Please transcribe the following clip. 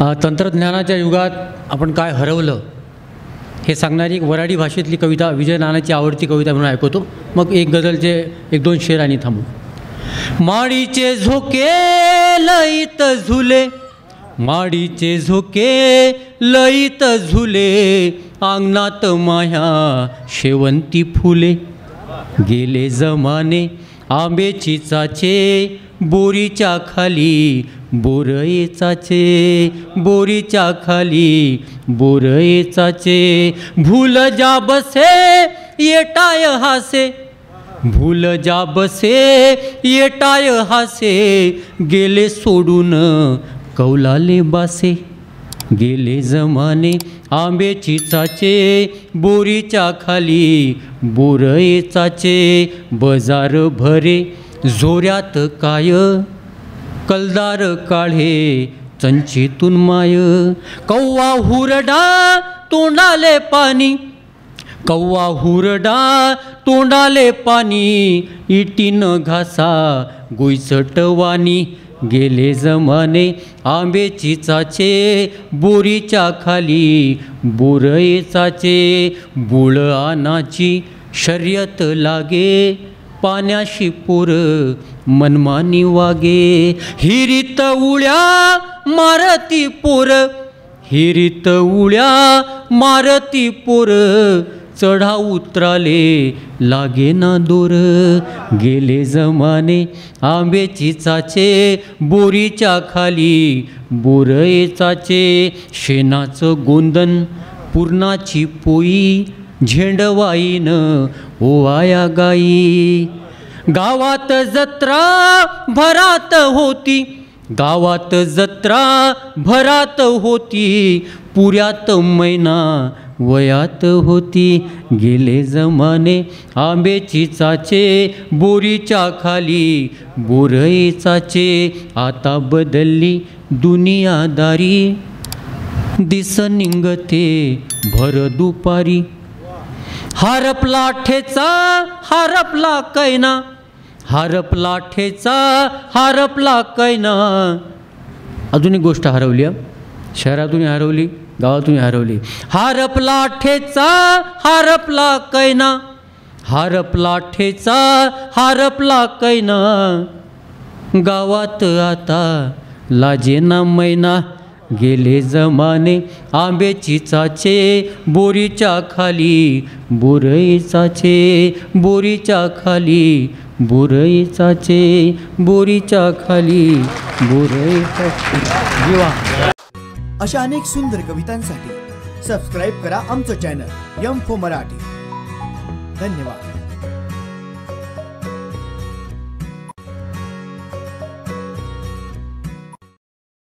तंत्रज्ञानाच्या युगात आपण काय हरवलं हे सांगणारी एक वऱ्हाडी भाषेतली कविता, विजय नानाची आवडती कविता म्हणून ऐकवतो, मग एक गजलचे एक दोन शेर आणि थांबू। माडीचे झोके लईत झुले, माडीचे झोके लईत झुले, अंगणात माया शेवंती फुले, गेले जमाने आंब्याची चाचे, बोरीच्या खाली बोरये चाचे, बोरीच्या खाली बोरये चाचे, भूल जा बसे ये टाय हासे, भूल जा बसे ये टाय हासे, गेले सोडून कौलाले बासे, गेले जमाने आंब्याची चाचे, बोरीच्या खाली बोरये चाचे, बजार भरे जोऱ्यात काय, कलदार काढे चंचीतून माय, कौवा हुरडा तोंडाले पाणी, कौवा हुरडा तोंडाले पाणी, इटीन घासा गुईचट वाणी, गेले जमाने आंब्याची चाचे, बोरीच्या खाली बोरये चाचे, बुळानाची शर्यत लागे, पाण्याशी पूर मनमानी वागे, हिरीत उळ्या मारती पोर, हिरीत उळ्या मारती पोर, चढा उतराले लागे ना दोर, गेले जमाने आंब्याची चाचे, बोरीच्या खाली बोरये चाचे, शेणाचं गोंदन पुरणाची पोई, झेंडवाईन ओवाया गाई, गावात जत्रा भरात होती, गावात जत्रा भरात होती, पुऱ्यात मैना वयात होती, गेले जमाने आंब्याची चाचे, बोरीच्या खाली बोरये चाचे, आता बदलली दुनियादारी, दिस निंगते भर दुपारी, हारपला ठेचा हारपला कैना, हारपला ठेचा हारपला कैना। अजून एक गोष्ट हरवली, शहरातून हरवली, गावातून हरवली, हारपला ठेचा हारपला कैना, हारपला ठेचा हारपला कैना, गावात आता लाजेना मैना, गेले जमाने आंब्याची चाचे, बोरीच्या खाली बोरये चाचे, बोरीच्या खाली बोरये चाचे, बोरीच्या खाली बोरये चाचे। अशा अनेक सुंदर कवितांसाठी सबस्क्राईब करा आमचं चॅनल m4 मराठी। धन्यवाद।